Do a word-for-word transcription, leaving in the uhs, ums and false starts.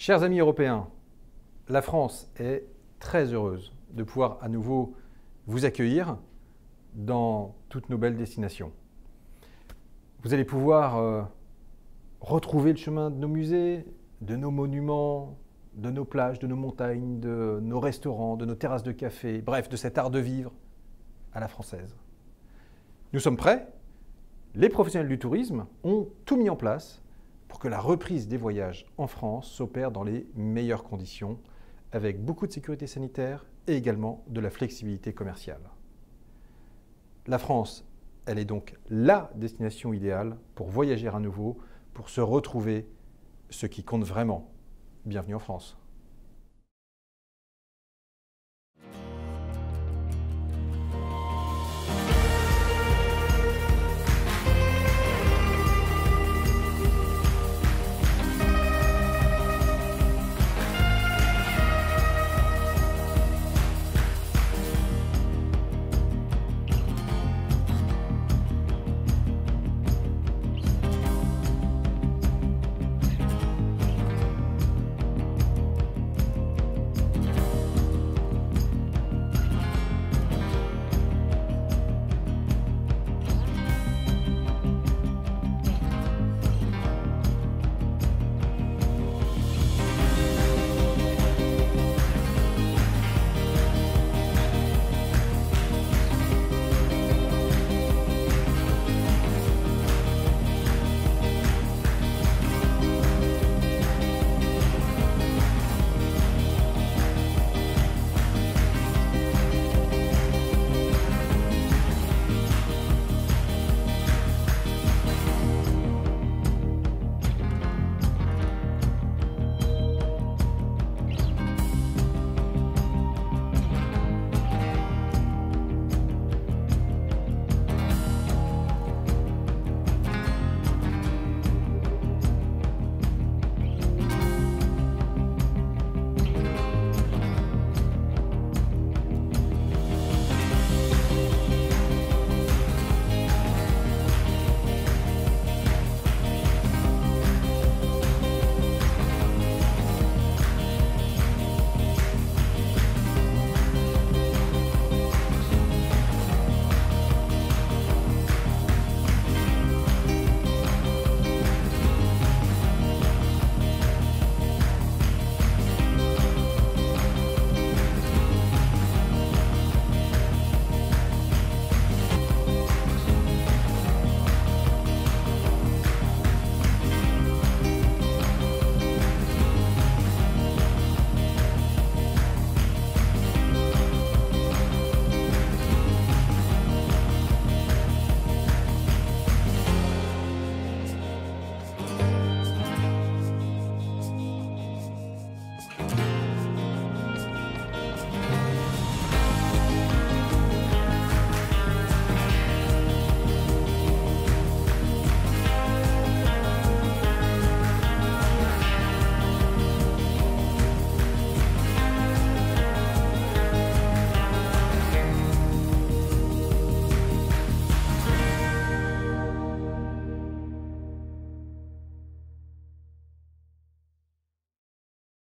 Chers amis européens, la France est très heureuse de pouvoir à nouveau vous accueillir dans toutes nos belles destinations. Vous allez pouvoir euh, retrouver le chemin de nos musées, de nos monuments, de nos plages, de nos montagnes, de nos restaurants, de nos terrasses de café, bref, de cet art de vivre à la française. Nous sommes prêts. Les professionnels du tourisme ont tout mis en place pour que la reprise des voyages en France s'opère dans les meilleures conditions, avec beaucoup de sécurité sanitaire et également de la flexibilité commerciale. La France, elle est donc la destination idéale pour voyager à nouveau, pour se retrouver, ce qui compte vraiment. Bienvenue en France.